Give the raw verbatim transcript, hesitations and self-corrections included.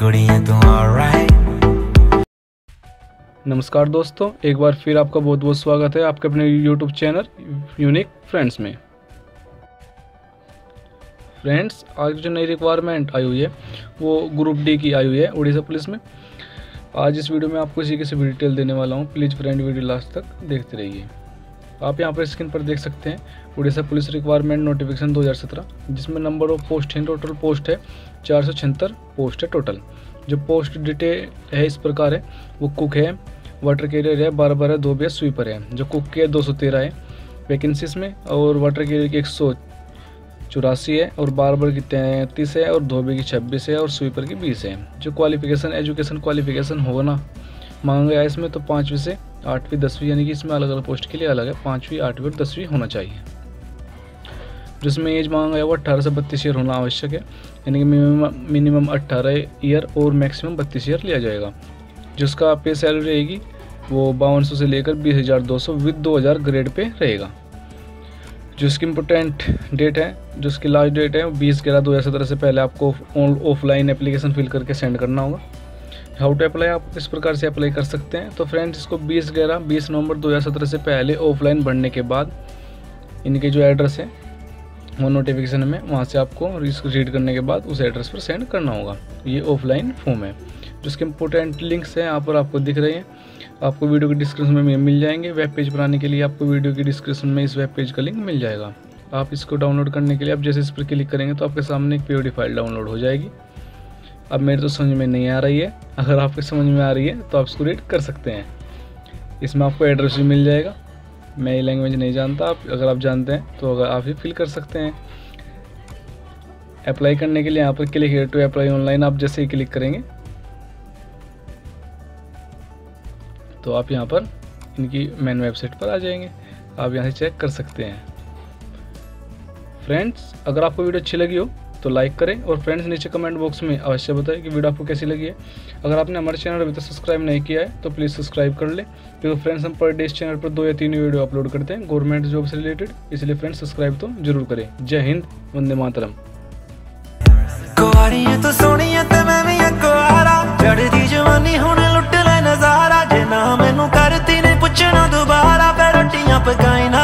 कुड़ियाँ तू ऑलराइट। नमस्कार दोस्तों, एक बार फिर आपका बहुत बहुत स्वागत है आपके अपने YouTube चैनल यूनिक फ्रेंड्स में। फ्रेंड्स, आज जो नई रिक्वायरमेंट आई हुई है वो ग्रुप डी की आई हुई है उड़ीसा पुलिस में। आज इस वीडियो में आपको इसी की सभी डिटेल देने वाला हूँ। प्लीज़ फ्रेंड वीडियो लास्ट तक देखते रहिए। आप यहाँ पर स्क्रीन पर देख सकते हैं उड़ीसा पुलिस रिक्वायरमेंट नोटिफिकेशन दो हज़ार सत्रह, जिसमें नंबर ऑफ पोस्ट है, टोटल पोस्ट है चार सौ छिहत्तर पोस्ट है टोटल। जो पोस्ट डिटेल है इस प्रकार है, वो कुक है, वाटर कैरियर है, बारह बारह धोबी है, स्वीपर है। जो कुक के दो सौ तेरह है वैकेंसीज में, और वाटर कैरियर की एक सौ चौरासी है, और बारह बारह की तैंतीस है, और धोबी की छब्बीस है, और स्वीपर की बीस है। जो क्वालिफिकेशन एजुकेशन क्वालिफिकेशन होना मांगा गया है इसमें, तो पाँचवीं से आठवीं दसवीं, यानी कि इसमें अलग अलग पोस्ट के लिए अलग है, पाँचवीं आठवीं और दसवीं होना चाहिए। जिसमें एज मांगा गया वो अट्ठारह से बत्तीस ईयर होना आवश्यक है, यानी कि मिनिमम मिनिमम अट्ठारह ईयर और मैक्सिमम बत्तीस ईयर लिया जाएगा। जिसका पे सैलरी रहेगी वो बावन सौ से लेकर बीस हज़ार दो सौ विद दो हज़ार ग्रेड पे रहेगा। जो इसकी इम्पोर्टेंट डेट है, जो इसकी लास्ट डेट है, वो बीस ग्यारह दो हज़ार सत्रह से पहले आपको ऑफलाइन एप्लीकेशन फिल करके सेंड करना होगा। हाउ टू अप्लाई, आप इस प्रकार से अप्लाई कर सकते हैं। तो फ्रेंड्स, इसको बीस ग्यारह बीस नवंबर दो हज़ार सत्रह से पहले ऑफलाइन भरने के बाद इनके जो एड्रेस है वो नोटिफिकेशन में, वहाँ से आपको रीड करने के बाद उस एड्रेस पर सेंड करना होगा। ये ऑफलाइन फॉर्म है। जिसके इम्पोर्टेंट लिंक्स हैं यहाँ पर आपको दिख रहे हैं, आपको वीडियो के डिस्क्रिप्शन में मिल जाएंगे। वेब पेज बनाने के लिए आपको वीडियो के डिस्क्रिप्शन में इस वेब पेज का लिंक मिल जाएगा। आप इसको डाउनलोड करने के लिए आप जैसे इस पर क्लिक करेंगे तो आपके सामने एक पीओडी फाइल डाउनलोड हो जाएगी। अब मेरे तो समझ में नहीं आ रही है, अगर आपके समझ में आ रही है तो आप इसको रीड कर सकते हैं। इसमें आपको एड्रेस भी मिल जाएगा। मैं ये लैंग्वेज नहीं जानता, आप अगर आप जानते हैं तो अगर आप ये फिल कर सकते हैं। अप्लाई करने के लिए यहाँ पर click here to apply online, आप जैसे ही क्लिक करेंगे तो आप यहाँ पर इनकी मेन वेबसाइट पर आ जाएंगे। आप यहाँ से चेक कर सकते हैं। फ्रेंड्स, अगर आपको वीडियो अच्छी लगी हो तो लाइक करें, और फ्रेंड्स नीचे कमेंट बॉक्स में अवश्य बताएं कि वीडियो आपको कैसी लगी है। अगर आपने हमारे चैनल अभी तक सब्सक्राइब नहीं किया है तो प्लीज़ सब्सक्राइब कर लें, क्योंकि फ्रेंड्स हम पर डे इस चैनल पर दो या तीन वीडियो अपलोड करते हैं गवर्नमेंट जॉब से रिलेटेड, इसलिए फ्रेंड्स सब्सक्राइब तो जरूर करें। जय हिंद, वंदे मातरम।